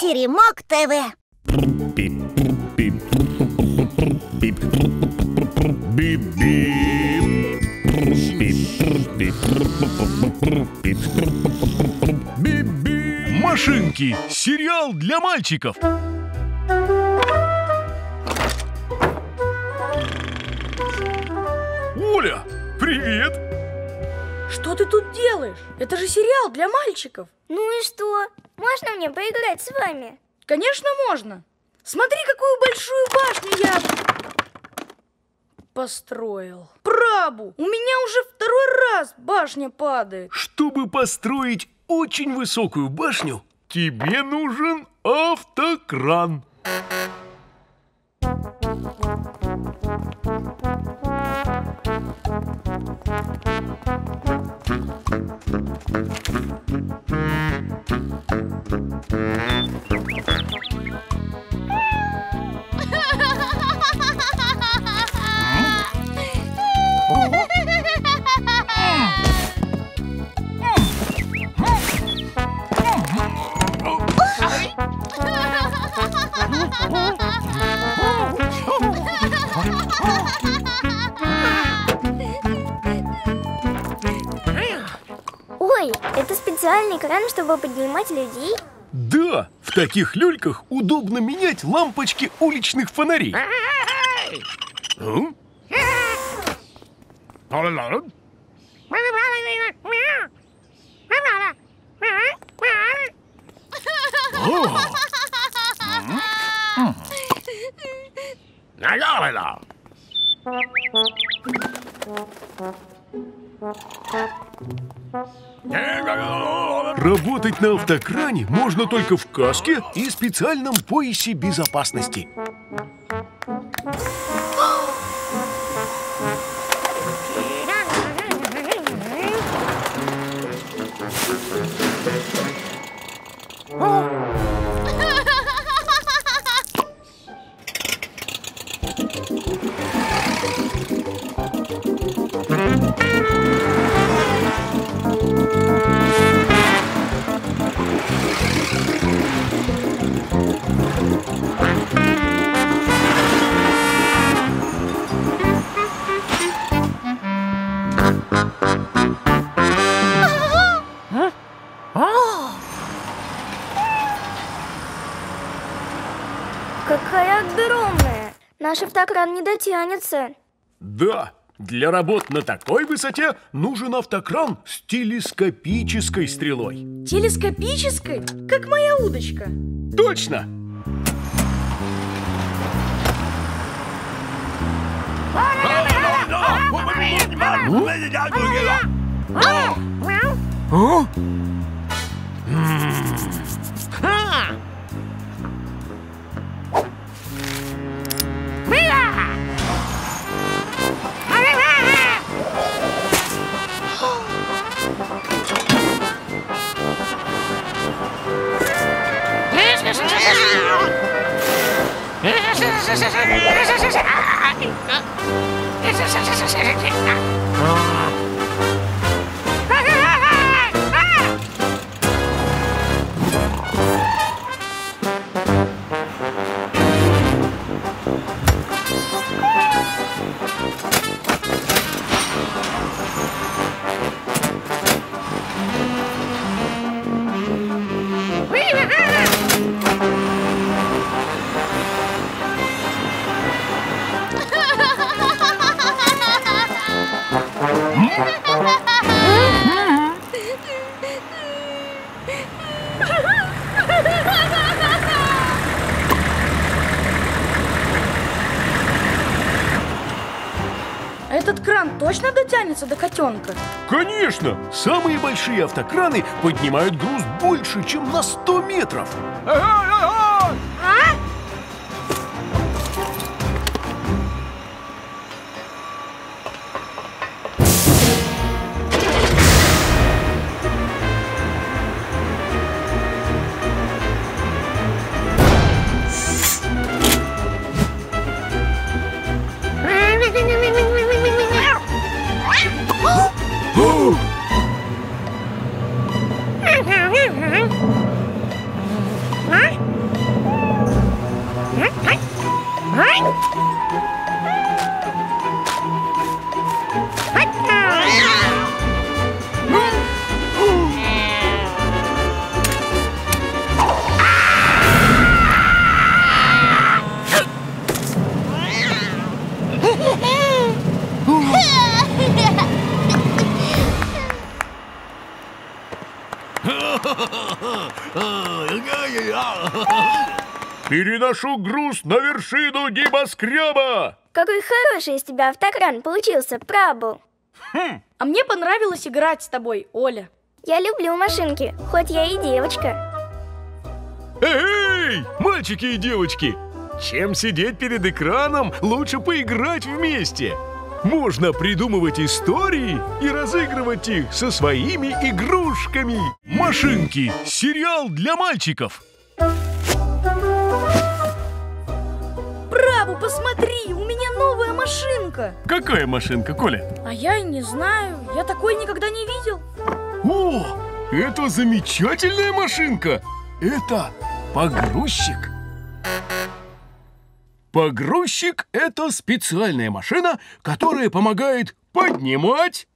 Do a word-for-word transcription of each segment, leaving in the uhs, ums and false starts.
Теремок ТВ. Машинки. Сериал для мальчиков. Оля, привет! Что ты тут делаешь? Это же сериал для мальчиков. Ну и что? Можно мне поиграть с вами? Конечно, можно. Смотри, какую большую башню я построил. Прабу, у меня уже второй раз башня падает. Чтобы построить очень высокую башню, тебе нужен автокран. Ой, это специальный кран, чтобы поднимать людей? Да, в таких люльках удобно менять лампочки уличных фонарей. Работать на автокране можно только в каске и специальном поясе безопасности. Какая огромная! Наш автокран не дотянется. Да, для работ на такой высоте нужен автокран с телескопической стрелой. Телескопической? Как моя удочка. Точно! Этот кран точно дотянется до котенка? Конечно! Самые большие автокраны поднимают груз больше, чем на сто метров. А? Huh? Переношу груз на вершину небоскреба! Какой хороший из тебя автокран получился, Прабу! Хм. А мне понравилось играть с тобой, Оля. Я люблю машинки, хоть я и девочка. Эй, мальчики и девочки! Чем сидеть перед экраном, лучше поиграть вместе. Можно придумывать истории и разыгрывать их со своими игрушками. Машинки. Сериал для мальчиков. Прабу, посмотри, у меня новая машинка. Какая машинка, Коля? А я и не знаю, я такой никогда не видел. О, это замечательная машинка. Это погрузчик. Погрузчик – это специальная машина, которая помогает поднимать,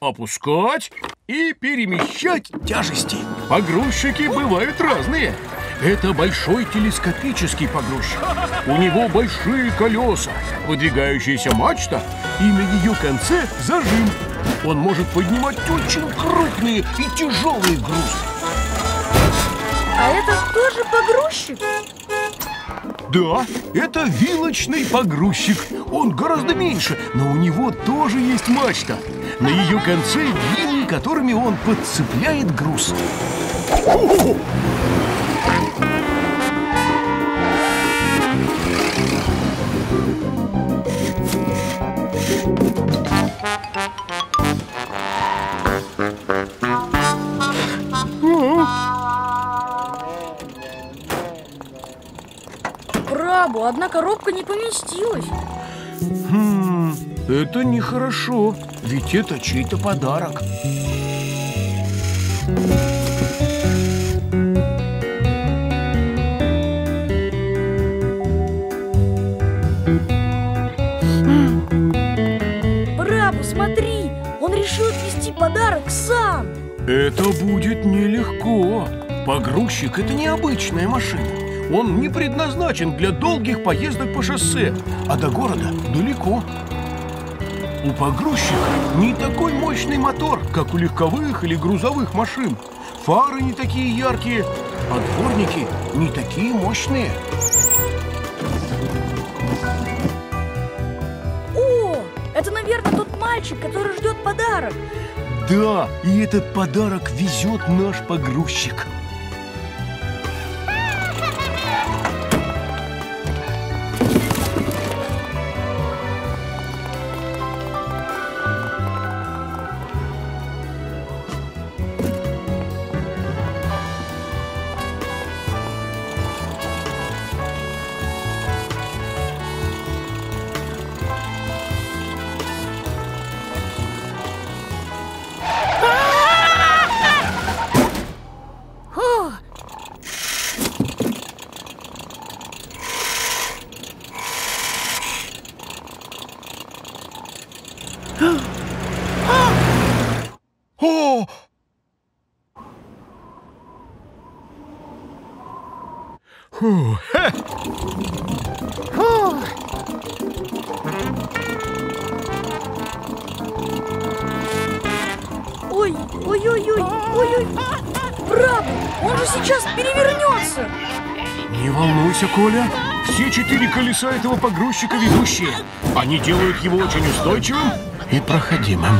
опускать и перемещать тяжести. Погрузчики бывают разные. Это большой телескопический погрузчик. У него большие колеса, выдвигающаяся мачта и на ее конце зажим. Он может поднимать очень крупные и тяжелые грузы. А это тоже погрузчик? Да, это вилочный погрузчик. Он гораздо меньше, но у него тоже есть мачта. На ее конце вилы, которыми он подцепляет груз. О-о-о! Одна коробка не поместилась. Хм, это нехорошо, ведь это чей-то подарок. Прабу, смотри, он решил отвезти подарок сам. Это будет нелегко. Погрузчик – это необычная машина. Он не предназначен для долгих поездок по шоссе, а до города далеко. У погрузчика не такой мощный мотор, как у легковых или грузовых машин. Фары не такие яркие, а дворники не такие мощные. О, это, наверное, тот мальчик, который ждет подарок. Да, и этот подарок везет наш погрузчик. Коля, все четыре колеса этого погрузчика ведущие. Они делают его очень устойчивым и проходимым.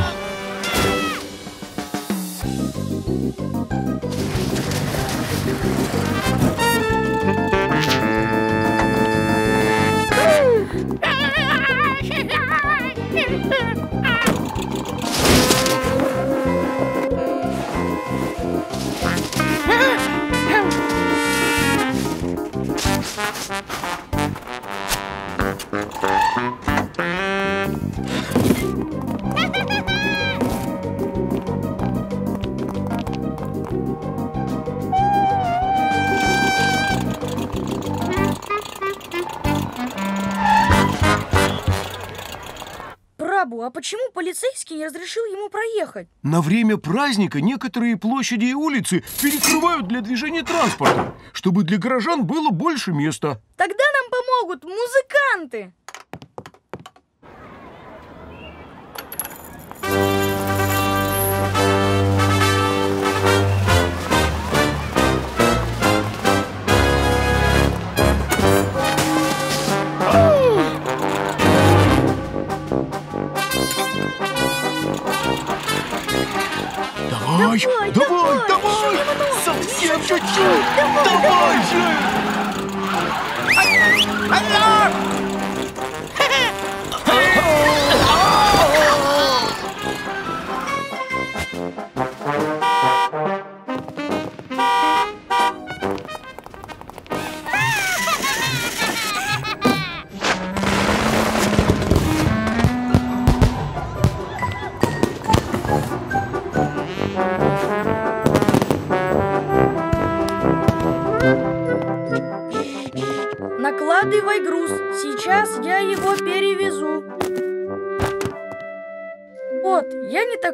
Почему полицейский не разрешил ему проехать? На время праздника некоторые площади и улицы перекрывают для движения транспорта, чтобы для горожан было больше места. Тогда нам помогут музыканты.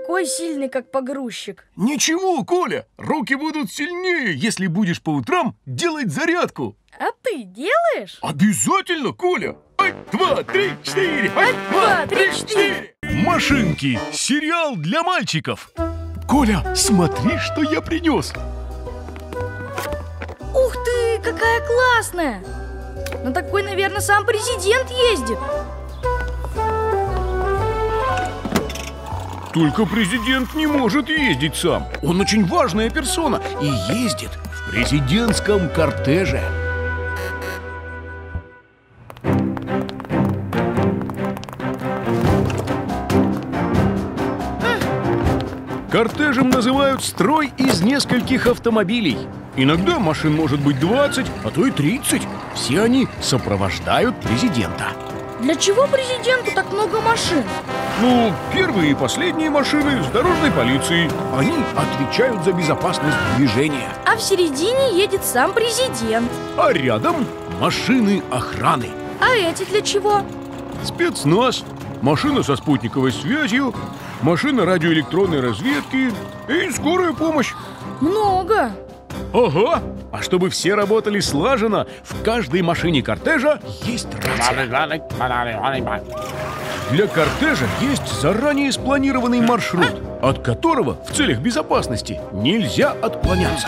Давай сильный, как погрузчик. Ничего, Коля, руки будут сильнее, если будешь по утрам делать зарядку. А ты делаешь? Обязательно, Коля. Ай, два, три, четыре. Ай, два, три, четыре. Машинки. Сериал для мальчиков. Коля, смотри, что я принес. Ух ты, какая классная. На такой, наверное, сам президент ездит. Только президент не может ездить сам. Он очень важная персона и ездит в президентском кортеже. Кортежем называют строй из нескольких автомобилей. Иногда машин может быть двадцать, а то и тридцать. Все они сопровождают президента. Для чего президенту так много машин? Ну, первые и последние машины с дорожной полицией. Они отвечают за безопасность движения. А в середине едет сам президент. А рядом машины охраны. А эти для чего? Спецназ, машина со спутниковой связью, машина радиоэлектронной разведки и скорая помощь. Много. Ого! А чтобы все работали слаженно, в каждой машине кортежа есть рация. Для кортежа есть заранее спланированный маршрут, от которого в целях безопасности нельзя отклоняться.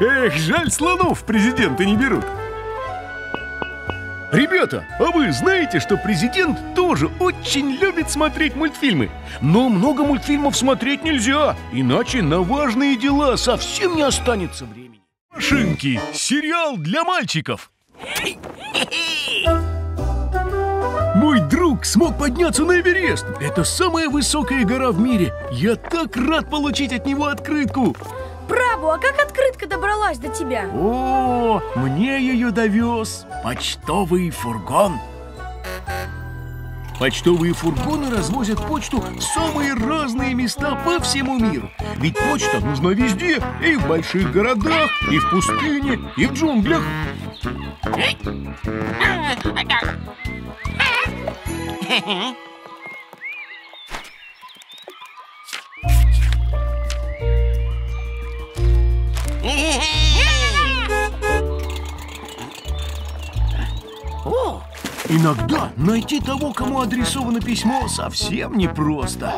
Эх, жаль, слонов президенты не берут. Ребята, а вы знаете, что президент тоже очень любит смотреть мультфильмы? Но много мультфильмов смотреть нельзя, иначе на важные дела совсем не останется времени. Машинки. Сериал для мальчиков. Мой друг смог подняться на Эверест. Это самая высокая гора в мире. Я так рад получить от него открытку. Прабу, а как открытка добралась до тебя? О, мне ее довез почтовый фургон. Почтовые фургоны развозят почту в самые разные места по всему миру. Ведь почта нужна везде, и в больших городах, и в пустыне, и в джунглях. О! Иногда найти того, кому адресовано письмо, совсем непросто.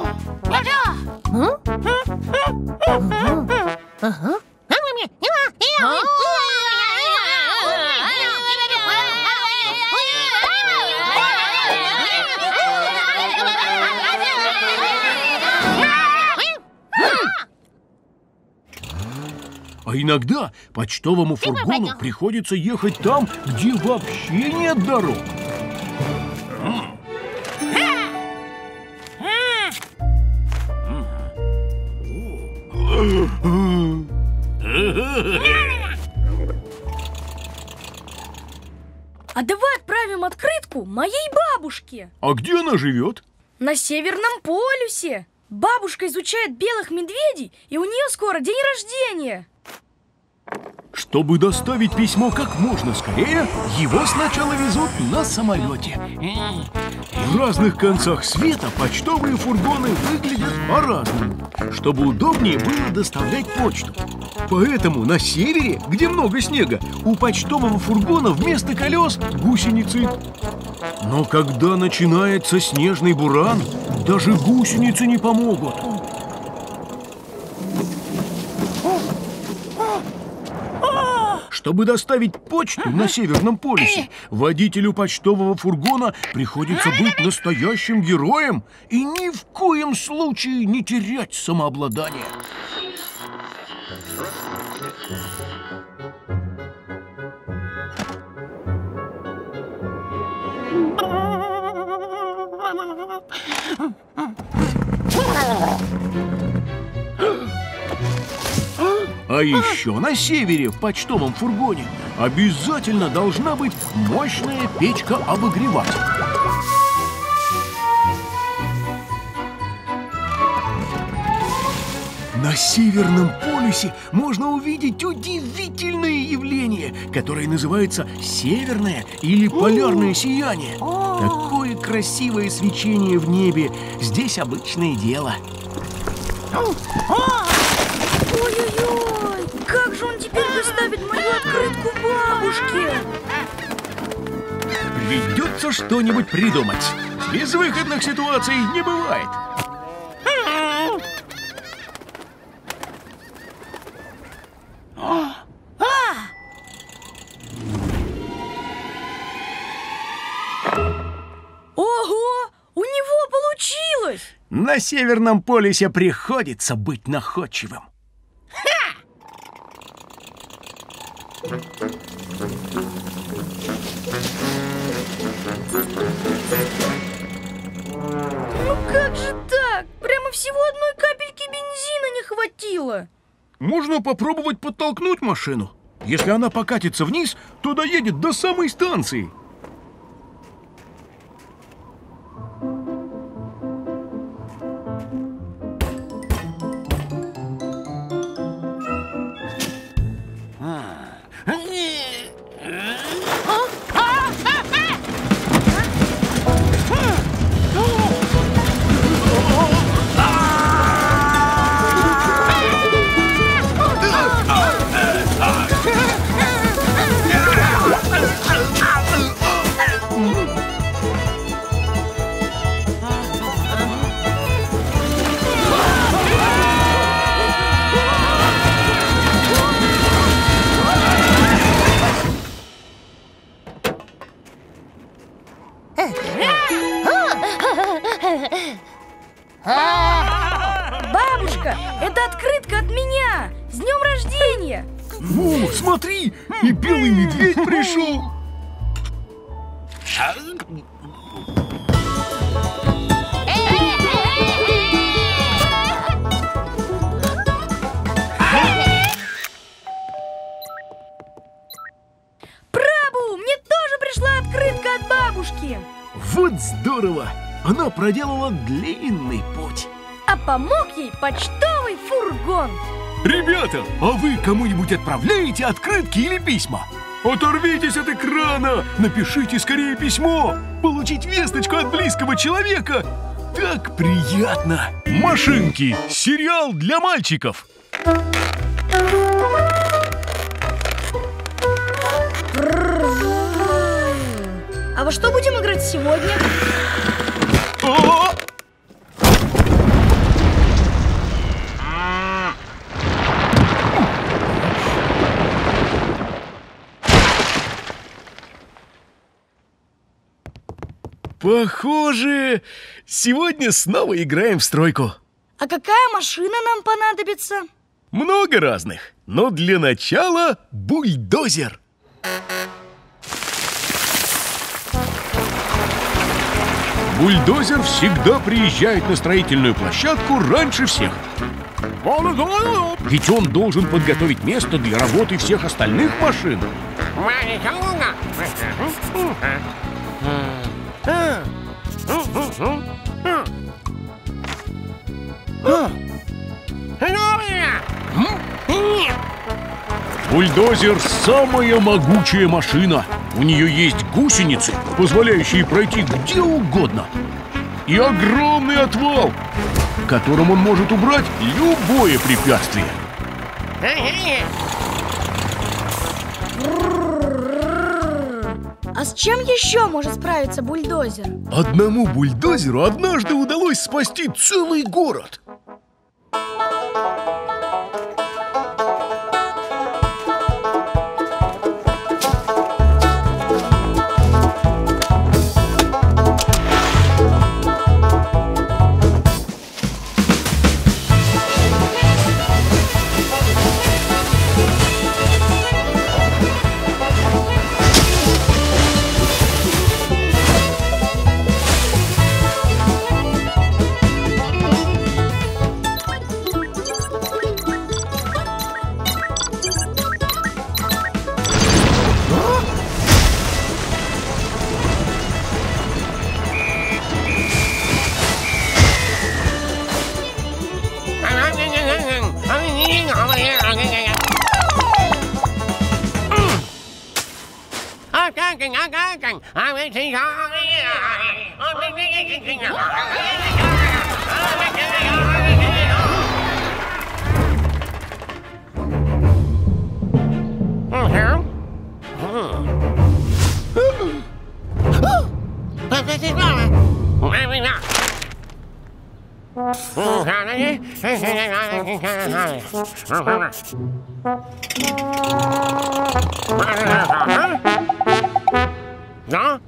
А иногда почтовому фургону приходится ехать там, где вообще нет дорог. А давай отправим открытку моей бабушке. А где она живет? На Северном полюсе. Бабушка изучает белых медведей, и у нее скоро день рождения. Чтобы доставить письмо как можно скорее, его сначала везут на самолете. В разных концах света почтовые фургоны выглядят по-разному, чтобы удобнее было доставлять почту. Поэтому на севере, где много снега, у почтового фургона вместо колес гусеницы. Но когда начинается снежный буран, даже гусеницы не помогут. Чтобы доставить почту на Северном полюсе, водителю почтового фургона приходится быть настоящим героем и ни в коем случае не терять самообладание. А еще на севере в почтовом фургоне обязательно должна быть мощная печка-обогреватель. На Северном полюсе можно увидеть удивительное явление, которое называется северное или полярное сияние. Такое красивое свечение в небе здесь обычное дело. Ой-ой-ой, как же он теперь доставит мою открытку бабушке? Придется что-нибудь придумать. Безвыходных ситуаций не бывает. Ого, у него получилось! На Северном полюсе приходится быть находчивым. Ну как же так? Прямо всего одной капельки бензина не хватило. Можно попробовать подтолкнуть машину. Если она покатится вниз, то доедет до самой станции. Проделала длинный путь. А помог ей почтовый фургон. Ребята, а вы кому-нибудь отправляете открытки или письма? Оторвитесь от экрана, напишите скорее письмо. Получить весточку от близкого человека так приятно. Машинки. Сериал для мальчиков. А во что будем играть сегодня? Похоже, сегодня снова играем в стройку. А какая машина нам понадобится? Много разных, но для начала бульдозер. Бульдозер всегда приезжает на строительную площадку раньше всех. Ведь он должен подготовить место для работы всех остальных машин. Бульдозер – самая могучая машина. У нее есть гусеницы, позволяющие пройти где угодно. И огромный отвал, которым он может убрать любое препятствие. А с чем еще может справиться бульдозер? Одному бульдозеру однажды удалось спасти целый город. Да?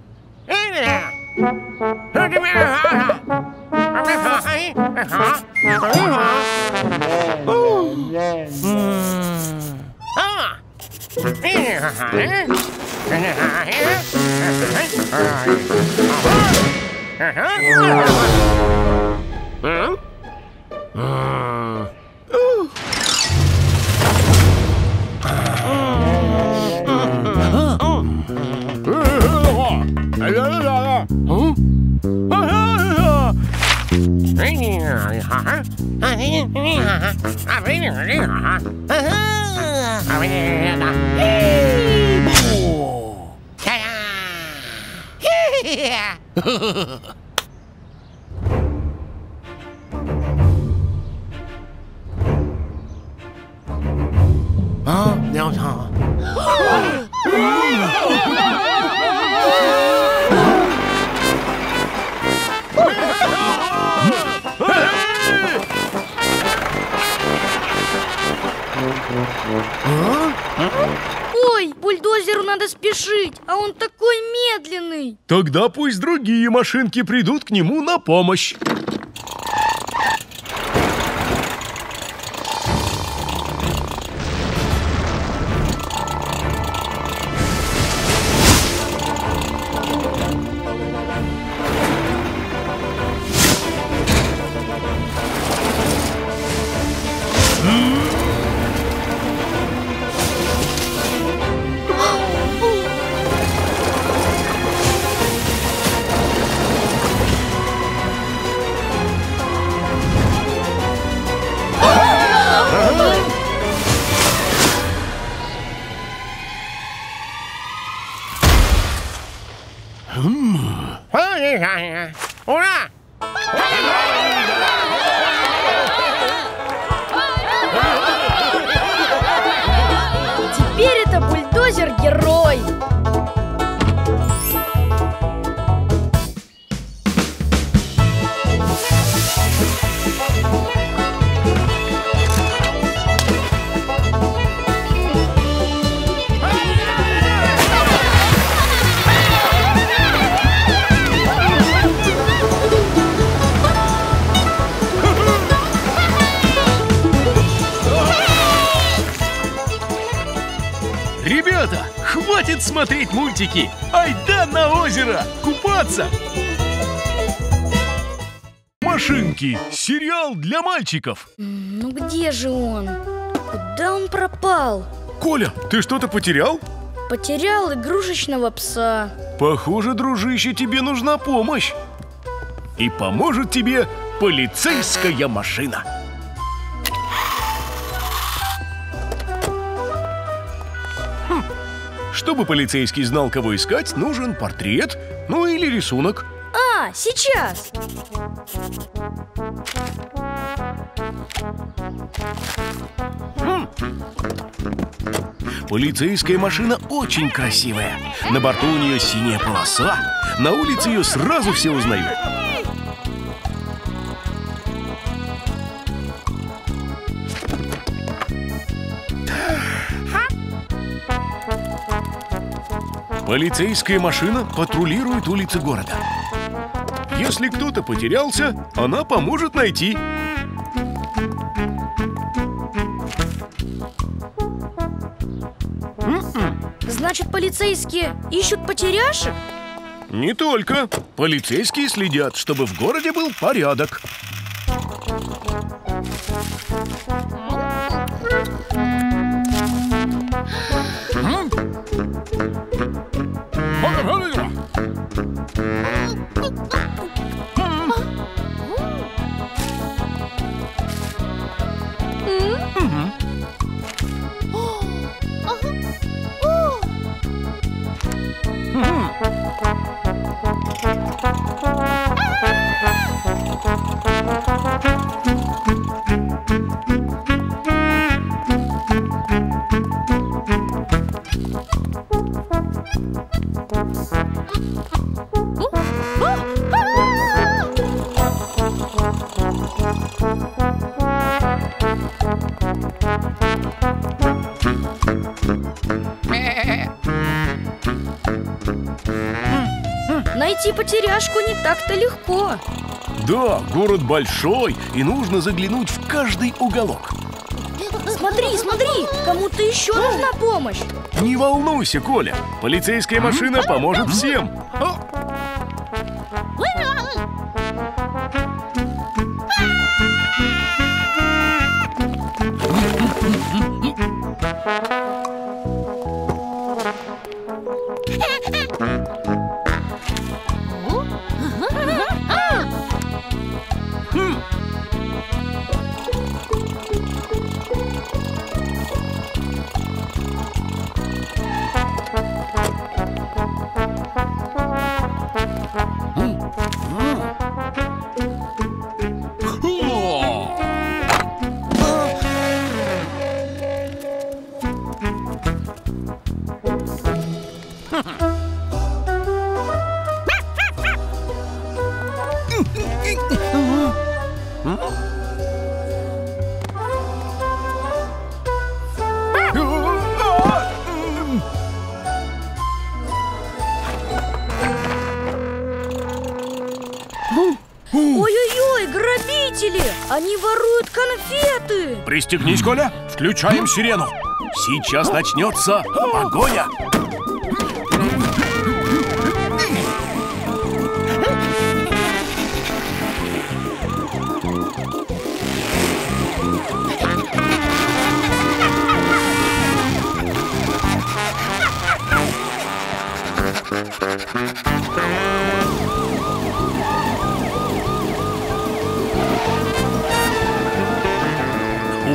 Ой, бульдозеру надо спешить, а он такой медленный. Тогда пусть другие машинки придут к нему на помощь. Ура! Теперь это бульдозер-герой. Хватит смотреть мультики! Айда на озеро! Купаться! Машинки! Сериал для мальчиков! Ну где же он? Куда он пропал? Коля, ты что-то потерял? Потерял игрушечного пса. Похоже, дружище, тебе нужна помощь. И поможет тебе полицейская машина. Чтобы полицейский знал, кого искать, нужен портрет, ну или рисунок. А, сейчас! Полицейская машина очень красивая. На борту у нее синяя полоса. На улице ее сразу все узнают. Полицейская машина патрулирует улицы города. Если кто-то потерялся, она поможет найти. Значит, полицейские ищут потеряшек? Не только. Полицейские следят, чтобы в городе был порядок. Найти потеряшку не так-то легко. Да, город большой, и нужно заглянуть в каждый уголок. Смотри, смотри, кому-то еще нужна помощь. Не волнуйся, Коля. Полицейская машина поможет всем. Пристегнись, Коля, включаем сирену. Сейчас начнется погоня.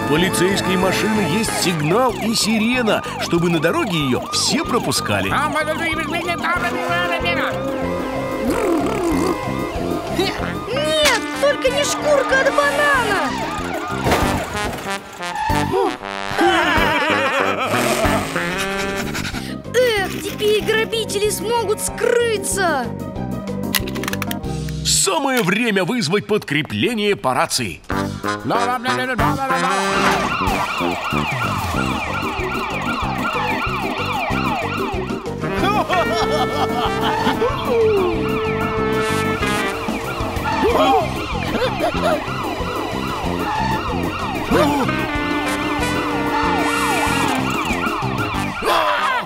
Полицейской машины есть сигнал и сирена, чтобы на дороге ее все пропускали. Нет, только не шкурка от банана! Эх, теперь грабители смогут скрыться! Самое время вызвать подкрепление по рации.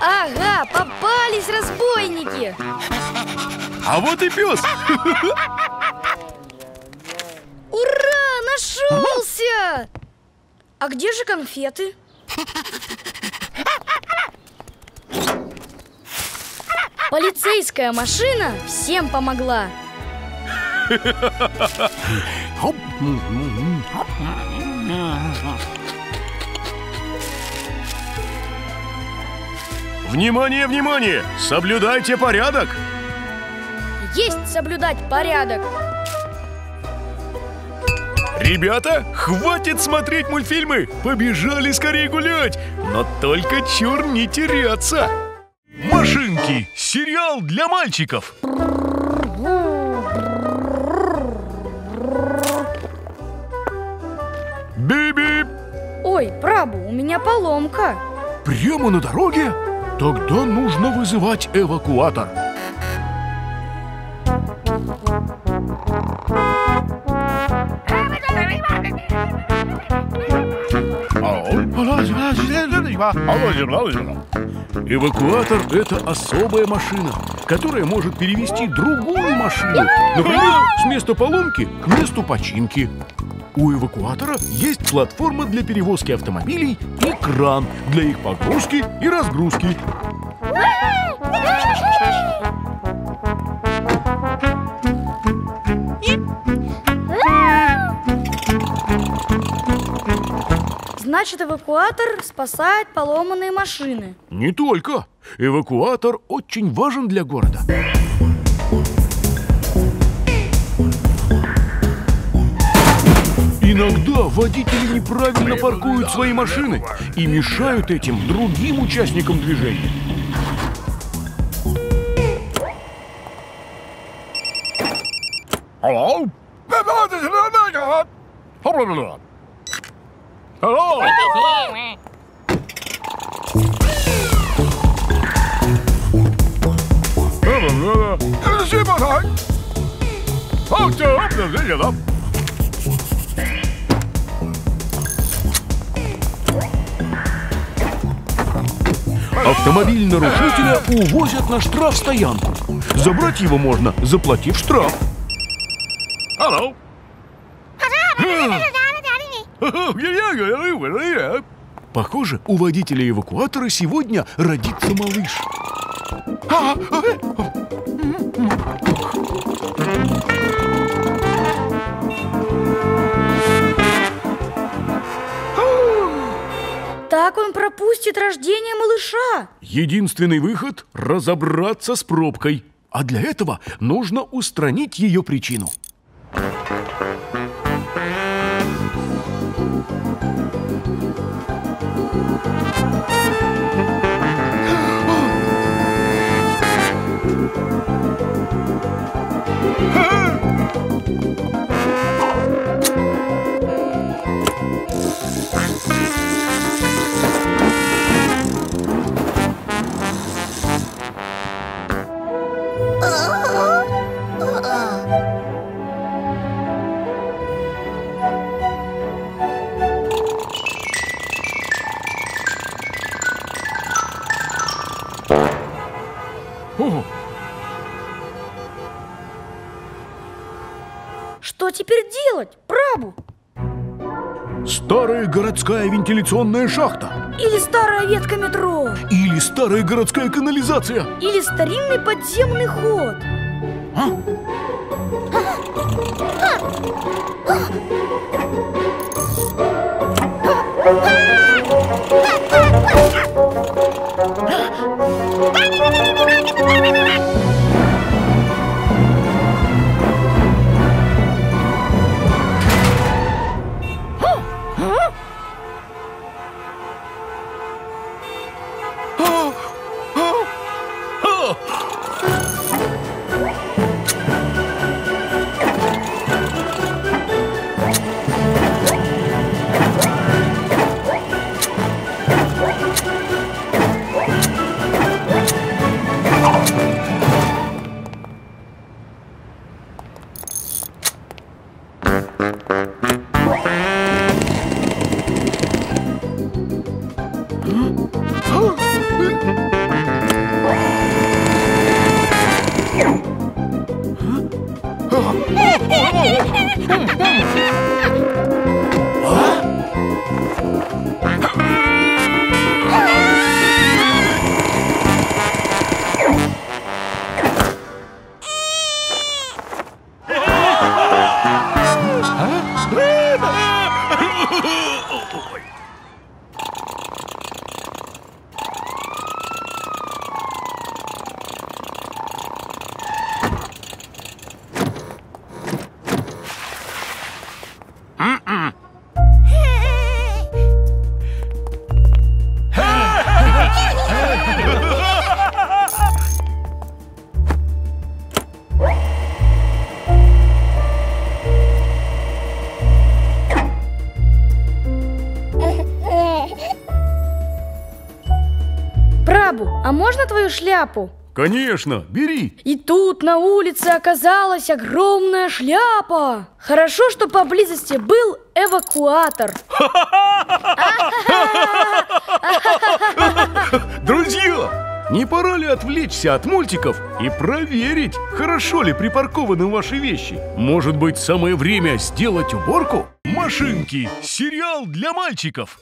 Ага, попались разбойники. А вот и пес. Нашелся! А где же конфеты? Полицейская машина всем помогла. Внимание, внимание! Соблюдайте порядок! Есть соблюдать порядок! Ребята, хватит смотреть мультфильмы! Побежали скорее гулять! Но только чур не теряться! Машинки! Сериал для мальчиков! Би-би! Ой, Прабу, у меня поломка! Прямо на дороге? Тогда нужно вызывать эвакуатор! Эвакуатор – это особая машина, которая может перевести другую машину, например, с места поломки к месту починки. У эвакуатора есть платформа для перевозки автомобилей и кран для их погрузки и разгрузки. Значит, эвакуатор спасает поломанные машины. Не только. Эвакуатор очень важен для города. Иногда водители неправильно паркуют свои машины и мешают этим другим участникам движения. Hello. Автомобиль нарушителя увозят на штрафстоянку. Забрать его можно, заплатив штраф. Hello. Похоже, у водителя эвакуатора сегодня родится малыш. Так он пропустит рождение малыша. Единственный выход – разобраться с пробкой. А для этого нужно устранить ее причину. Что теперь делать, Прабу? Старая городская вентиляционная шахта. Или старая ветка метро. Или старая городская канализация. Или старинный подземный ход. А? А можно твою шляпу? Конечно, бери. И тут на улице оказалась огромная шляпа. Хорошо, что поблизости был эвакуатор. Друзья, не пора ли отвлечься от мультиков и проверить, хорошо ли припаркованы ваши вещи? Может быть, самое время сделать уборку? Машинки. Сериал для мальчиков.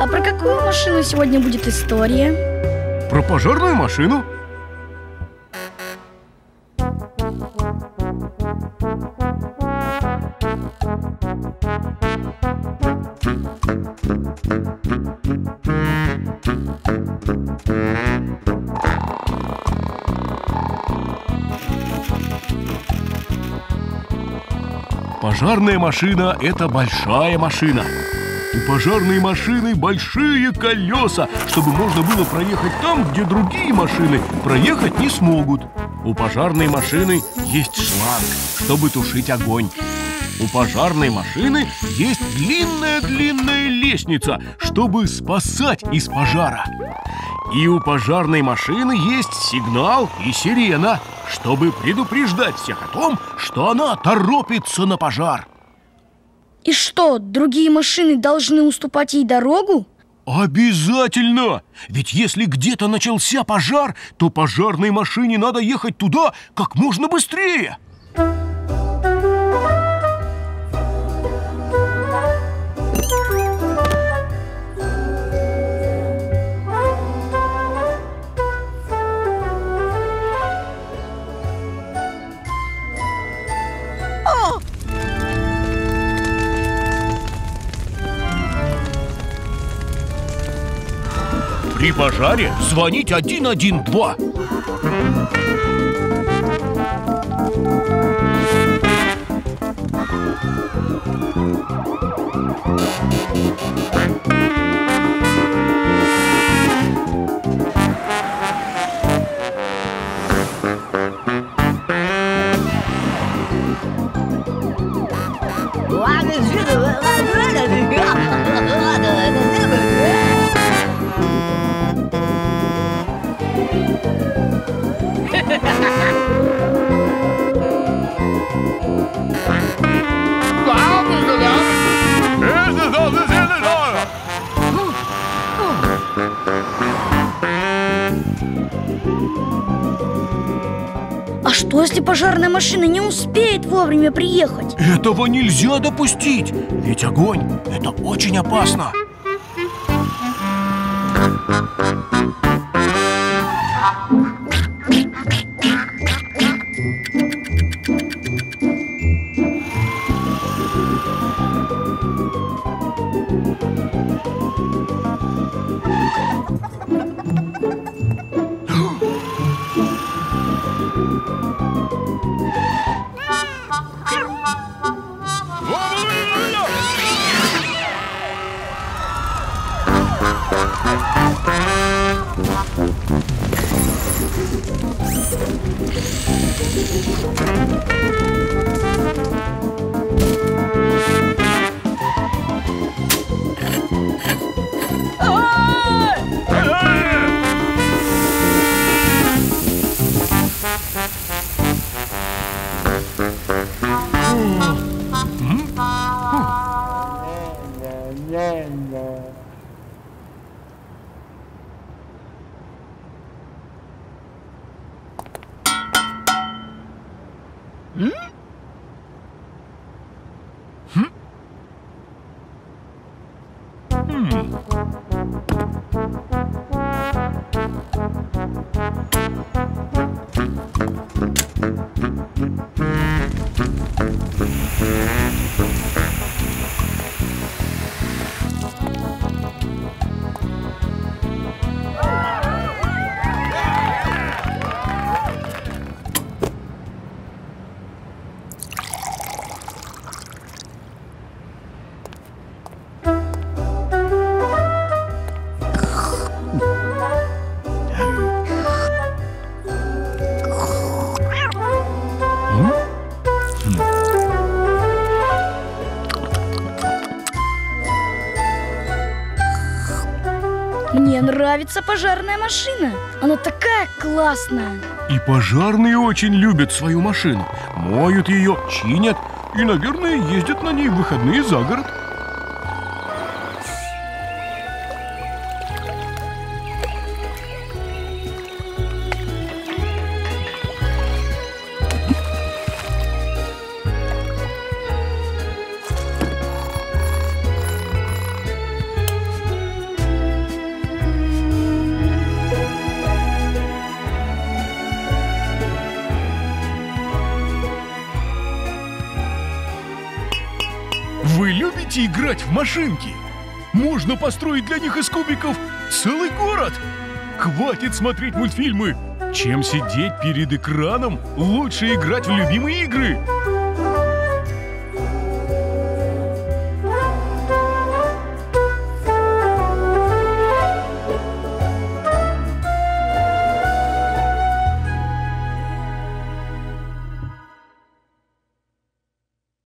А про какую машину сегодня будет история? Про пожарную машину. Пожарная машина – это большая машина. У пожарной машины большие колеса, чтобы можно было проехать там, где другие машины проехать не смогут. У пожарной машины есть шланг, чтобы тушить огонь. У пожарной машины есть длинная-длинная лестница, чтобы спасать из пожара. И у пожарной машины есть сигнал и сирена, чтобы предупреждать всех о том, что она торопится на пожар. И что, другие машины должны уступать ей дорогу? Обязательно! Ведь если где-то начался пожар, то пожарной машине надо ехать туда как можно быстрее. При пожаре звонить один один два. А что, если пожарная машина не успеет вовремя приехать? Этого нельзя допустить, ведь огонь – это очень опасно. Нравится пожарная машина. Она такая классная. И пожарные очень любят свою машину. Моют ее, чинят и, наверное, ездят на ней в выходные за город. Играть в машинки. Можно построить для них из кубиков целый город. Хватит смотреть мультфильмы. Чем сидеть перед экраном, лучше играть в любимые игры.